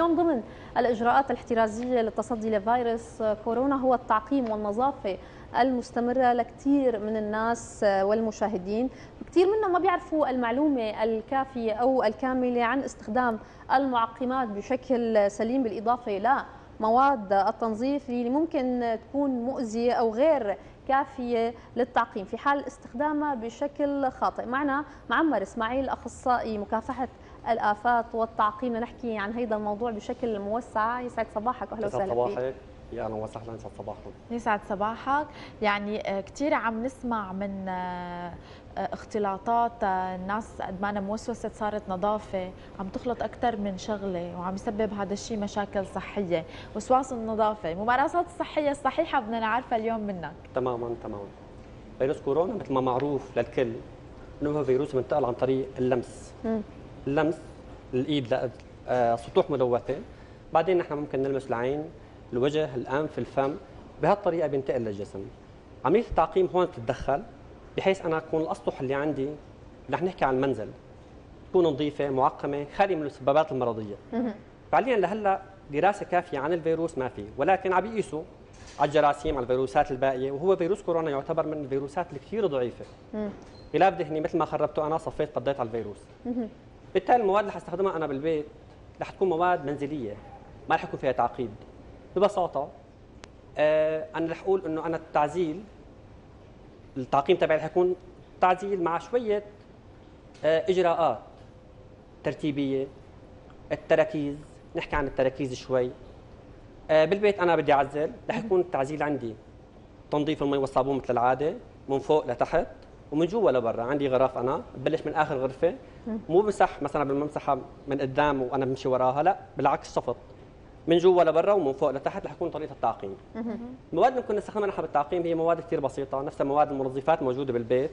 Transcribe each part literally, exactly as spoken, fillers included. اليوم ضمن الإجراءات الاحترازية للتصدي لفيروس كورونا هو التعقيم والنظافة المستمرة لكثير من الناس والمشاهدين. كثير منهم ما بيعرفوا المعلومة الكافية أو الكاملة عن استخدام المعقمات بشكل سليم، بالإضافة إلى مواد التنظيف اللي ممكن تكون مؤذية أو غير كافية للتعقيم في حال استخدامها بشكل خاطئ. معنا معمر إسماعيل أخصائي مكافحة الآفات والتعقيم لنحكي عن هذا الموضوع بشكل موسع. يسعد صباحك وأهلا وسهلا فيك. يا اهلا وسهلا، يسعد صباحكم. يسعد صباحك. يعني كثير عم نسمع من اختلاطات الناس قد ما انا موسوسه، صارت نظافه عم تخلط اكثر من شغله وعم يسبب هذا الشيء مشاكل صحيه. وسواس النظافه، الممارسات الصحيه الصحيحه بدنا نعرفها اليوم منك. تماما تماما. فيروس كورونا مثل ما معروف للكل انه هو فيروس منتقل عن طريق اللمس. م. اللمس الايد لأ... آه سطوح ملوثه، بعدين نحن ممكن نلمس العين، الوجه، الانف، الفم، بهالطريقه بينتقل للجسم. عمليه التعقيم هون بتتدخل بحيث انا اكون الاسطح اللي عندي، رح نحكي عن المنزل، تكون نظيفه معقمه خاليه من المسببات المرضيه. فعليا لهلا دراسه كافيه عن الفيروس ما في، ولكن عم بيقيسوا على الجراثيم، على الفيروسات الباقيه، وهو فيروس كورونا يعتبر من الفيروسات الكثير ضعيفه. غلاف دهني مثل ما خربته انا، صفيت قضيت على الفيروس. بالتالي المواد اللي حستخدمها انا بالبيت رح تكون مواد منزليه، ما رح يكون فيها تعقيد. ببساطة آه أنا رح أقول إنه أنا التعزيل، التعقيم تبعي رح يكون تعزيل مع شوية آه إجراءات ترتيبية. التراكيز، نحكي عن التراكيز شوي. آه بالبيت أنا بدي أعزل، رح يكون التعزيل عندي تنظيف المي والصابون مثل العادة، من فوق لتحت ومن جوا لبرا. عندي غرف أنا ببلش من آخر غرفة، مو بمسح مثلا بالممسحة من قدام وأنا بمشي وراها، لا بالعكس صفط من جوا لبرا ومن فوق لتحت رح يكون طريقه التعقيم. المواد اللي كنا نستخدمها نحن بالتعقيم هي مواد كثير بسيطه، نفس مواد المنظفات موجوده بالبيت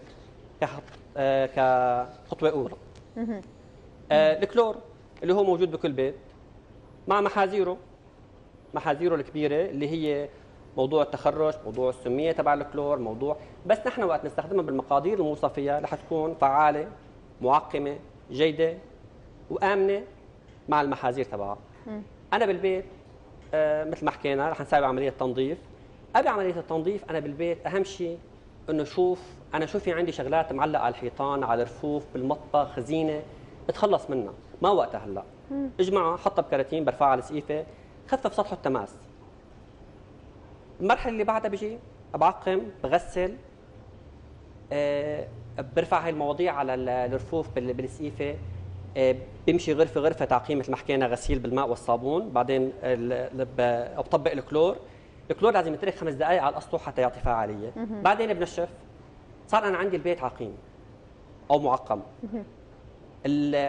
كخط... آه كخطوه اولى. آه الكلور اللي هو موجود بكل بيت مع محاذيره، محاذيره الكبيره اللي هي موضوع التخرج، موضوع السميه تبع الكلور، موضوع بس نحن وقت نستخدمها بالمقادير الموصفيه رح تكون فعاله، معقمه، جيده وامنه مع المحاذير تبعها. أنا بالبيت آه مثل ما حكينا رح نساوي عملية تنظيف. قبل عملية التنظيف أنا بالبيت أهم شيء إنه شوف أنا شو في عندي شغلات معلقة على الحيطان، على الرفوف، بالمطبخ، خزينة، اتخلص منها، ما وقتها هلا. اجمعها، حطها بكراتين، برفعها على سقيفة، خفف سطح التماس. المرحلة اللي بعدها بجي بعقم، بغسل، آه برفع هاي المواضيع على الرفوف بالسقيفة، بمشي غرفه غرفه تعقيم مثل ما حكينا، غسيل بالماء والصابون، بعدين بطبق الكلور. الكلور لازم يترك خمس دقائق على الاسطح حتى يعطي فعاليه. بعدين بنشف. صار انا عندي البيت عقيم او معقم.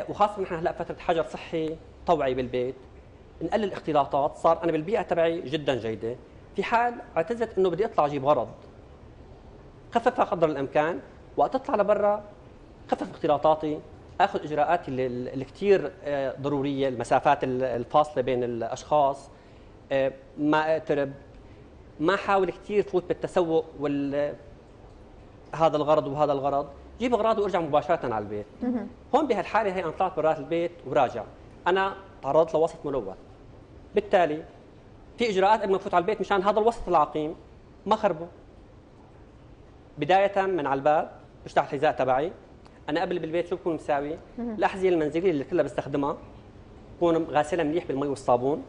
وخاصه نحن هلا فتره حجر صحي طوعي بالبيت، نقلل الاختلاطات. صار انا بالبيئه تبعي جدا جيده، في حال اعتزت انه بدي اطلع اجيب غرض خففها قدر الامكان، وقت اطلع لبرا خفف اختلاطاتي، اخذ اجراءاتي اللي كثير ضروريه، المسافات الفاصله بين الاشخاص، ما اقترب، ما احاول كثير فوت بالتسوق وال هذا الغرض وهذا الغرض، جيب اغراض وارجع مباشره على البيت. هون بهالحاله هي انا طلعت برات البيت وراجع، انا تعرضت لوسط ملوث، بالتالي في اجراءات قبل ما افوت على البيت مشان هذا الوسط العقيم ما خربه. بدايه من على الباب، بفتح الحذاء تبعي. أنا قبل بالبيت شو بكون مساوي؟ الأحذية المنزلية اللي كلها بستخدمها بكون غاسلها منيح بالمي والصابون،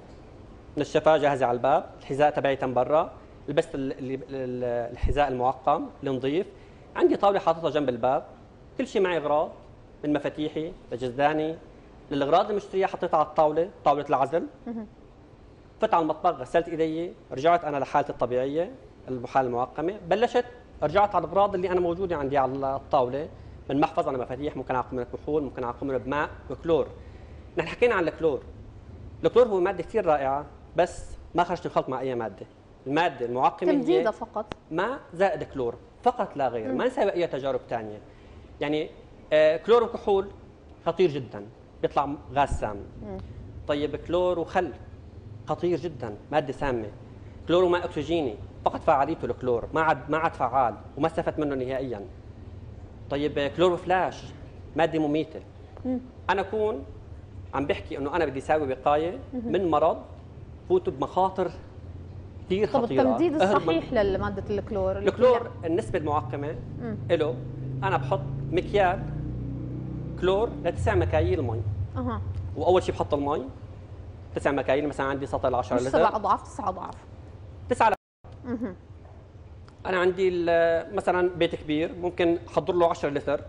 منشفها، جاهزة على الباب، الحذاء تبعي تم برا، لبست الحذاء المعقم النظيف، عندي طاولة حاططها جنب الباب، كل شيء معي أغراض من مفاتيحي لجزداني للأغراض اللي مشتريها حطيتها على الطاولة، طاولة العزل. فت على المطبخ، غسلت إيدي، رجعت أنا لحالتي الطبيعية، الحالة المعقمة، بلشت رجعت على الأغراض اللي أنا موجودة عندي على الطاولة. من محفظة، أنا مفاتيح، ممكن أعقمها بكحول، ممكن أعقمها بماء وكلور. نحن حكينا عن الكلور. الكلور هو مادة كثير رائعة، بس ما خرجت الخلط مع أي مادة. المادة المعقمة تمديدة فقط، ماء زائد كلور فقط لا غير، ما نسوي أي تجارب ثانية. يعني آه كلور وكحول خطير جدا، بيطلع غاز سام. مم. طيب كلور وخل خطير جدا، مادة سامة. كلور وماء أكسجيني فقط فعاليته الكلور، ما عاد ما عاد فعال وما استفدت منه نهائيا. طيب كلوروفلاش ماده مميته. مم. انا اكون عم بحكي انه انا بدي اساوي وقايه من مرض فوتوا بمخاطر كثير خطيره. طب التمديد الصحيح لماده الكلور، الكلور النسبه المعقمه له انا بحط مكيال كلور لتسع مكاييل مي. اها. واول شيء بحط المي تسع مكاييل، مثلا عندي سطل عشرة لتر، سبع اضعاف تسع اضعاف تسعة. اها. انا عندي مثلا بيت كبير ممكن احضر له عشرة لتر،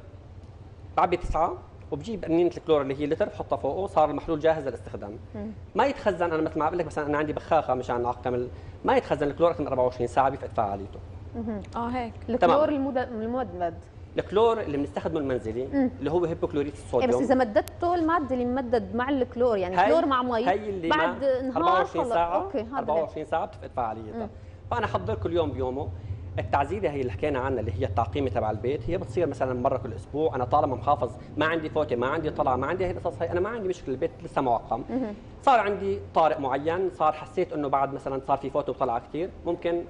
بعبي تسعة وبجيب قنينه الكلور اللي هي لتر بحطها فوقه، صار المحلول جاهز للاستخدام. مم. ما يتخزن، انا مثل ما بقول لك مثلا انا عندي بخاخه مشان اعقم، ما يتخزن الكلور اكثر من أربعة وعشرين ساعه بيفقد فعاليته. اها. اه هيك. الكلور الممدد، الكلور اللي بنستخدمه المنزلي مم. اللي هو هيبوكلوريت الصوديوم. بس اذا مددته الماده اللي ممدد مع الكلور، يعني كلور مع مي، بعد نهار أربعة وعشرين ساعه أوكي. أربعة وعشرين ساعه بتفقد فعاليتها. فانا احضر كل يوم بيومه. التعزيزه هي اللي حكينا عنها اللي هي التعقيمه تبع البيت، هي بتصير مثلا مره كل اسبوع. انا طالما محافظ، ما عندي فوته، ما عندي طلعه، ما عندي هي القصص هي، انا ما عندي مشكله، البيت لسه معقم. صار عندي طارئ معين، صار حسيت انه بعد مثلا صار في فوته وطلعه كثير، ممكن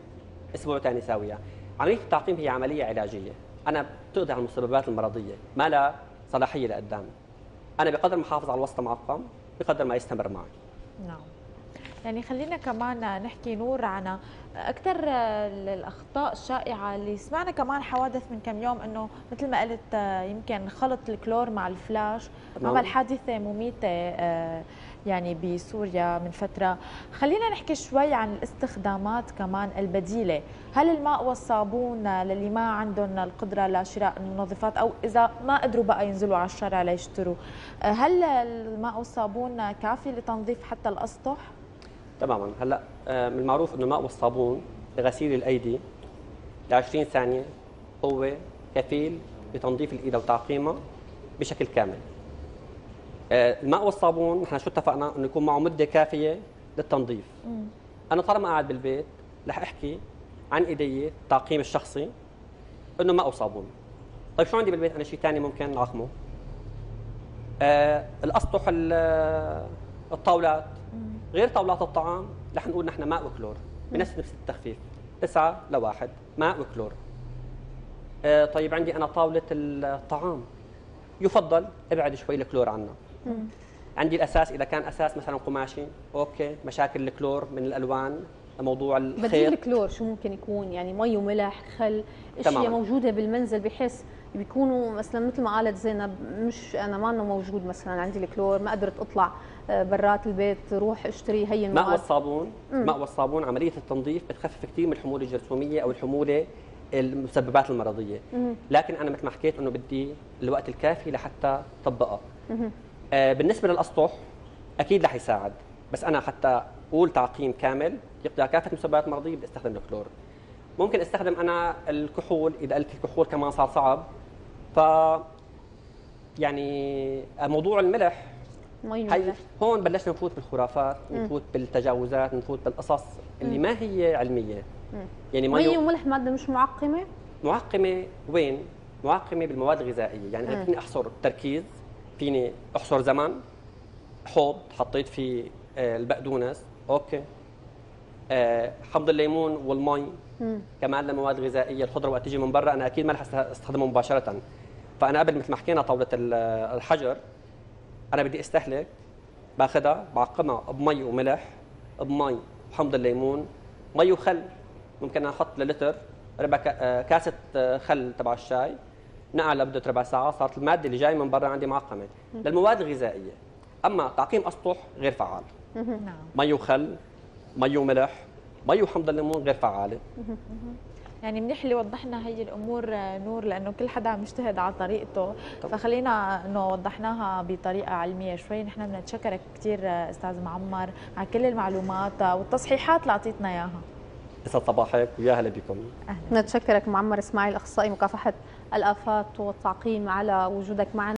اسبوع ثاني ساويها. عمليه التعقيم هي عمليه علاجيه، انا بتقضي على المسببات المرضيه، ما لها صلاحيه لقدام. انا بقدر ما احافظ على الوسط معقم بقدر ما يستمر معي. نعم. يعني خلينا كمان نحكي نور عن اكثر الاخطاء الشائعه اللي سمعنا كمان حوادث من كم يوم، انه مثل ما قلت يمكن خلط الكلور مع الفلاش، عمل حادثه مميته يعني بسوريا من فتره. خلينا نحكي شوي عن الاستخدامات كمان البديله، هل الماء والصابون للي ما عندهم القدره لشراء المنظفات او اذا ما قدروا بقى ينزلوا على الشارع ليشتروا، هل الماء والصابون كافي لتنظيف حتى الاسطح؟ تماما. هلا من المعروف انه الماء والصابون لغسيل الايدي ل عشرين ثانيه هو كفيل بتنظيف الايد وتعقيمها بشكل كامل. الماء والصابون نحن شو اتفقنا؟ انه يكون معه مده كافيه للتنظيف. مم. انا طالما قاعد بالبيت رح احكي عن ايدي تعقيم الشخصي انه ماء وصابون. طيب شو عندي بالبيت انا شيء ثاني ممكن اعقمه؟ آه الاسطح، الطاولات، غير طاولات الطعام، رح نقول نحن ماء وكلور بنفس نفس التخفيف تسعة لواحد ماء وكلور. آه طيب عندي انا طاوله الطعام يفضل ابعد شوي الكلور عنها. مم. عندي الاساس اذا كان اساس مثلا قماشي اوكي، مشاكل الكلور من الالوان، موضوع الخيط. بديل الكلور شو ممكن يكون؟ يعني مي وملح، خل، اشياء موجوده بالمنزل بحيث بيكونوا مثلا مثل ما قالت زينب، مش انا ما انه موجود مثلا عندي الكلور، ما قدرت اطلع برات البيت روح اشتري هي المواد. ماء والصابون، ماء والصابون عمليه التنظيف بتخفف كثير من الحموله الجرثوميه او الحموله المسببات المرضيه. مم. لكن انا مثل ما حكيت انه بدي الوقت الكافي لحتى طبقها. آه بالنسبه للاسطح اكيد رح يساعد، بس انا حتى اقول تعقيم كامل يقضي على كافه المسببات المرضيه بدي استخدم الكلور. ممكن استخدم انا الكحول اذا قلت الكحول كمان صار صعب. ف يعني موضوع الملح هي هون بلشنا نفوت بالخرافات، نفوت بالتجاوزات، نفوت بالقصص اللي مم. ما هي علميه. مم. يعني مي وملح ماده مش معقمه؟ معقمه وين؟ معقمه بالمواد الغذائيه، يعني انا فيني احصر التركيز، فيني احصر زمن، حوض حطيت فيه البقدونس اوكي، أه حمض الليمون والمي مم. كمان لمواد غذائيه. الخضره وقت تيجي من برا انا اكيد ما رح استخدمها مباشره، فانا قبل مثل ما حكينا طاوله الحجر انا بدي استهلك باخذها بعقمها بمي وملح، بمي وحمض الليمون، مي وخل. ممكن احط للتر ربع كاسه خل تبع الشاي، نقعها لمده ربع ساعه صارت الماده اللي جاي من برا عندي معقمه. مم. للمواد الغذائيه. اما تعقيم اسطح غير فعال. نعم. مي وخل، مي وملح، مي وحمض الليمون غير فعاله. يعني منيح اللي وضحنا هي الامور نور، لانه كل حدا عم يجتهد على طريقته، فخلينا انه وضحناها بطريقه علميه شوي. نحن بدنا نتشكرك كثير استاذ معمر على كل المعلومات والتصحيحات اللي اعطيتنا اياها. يسعد صباحك ويا هلا بكم. بدنا نتشكرك معمر اسماعيل اخصائي مكافحه الافات والتعقيم على وجودك معنا.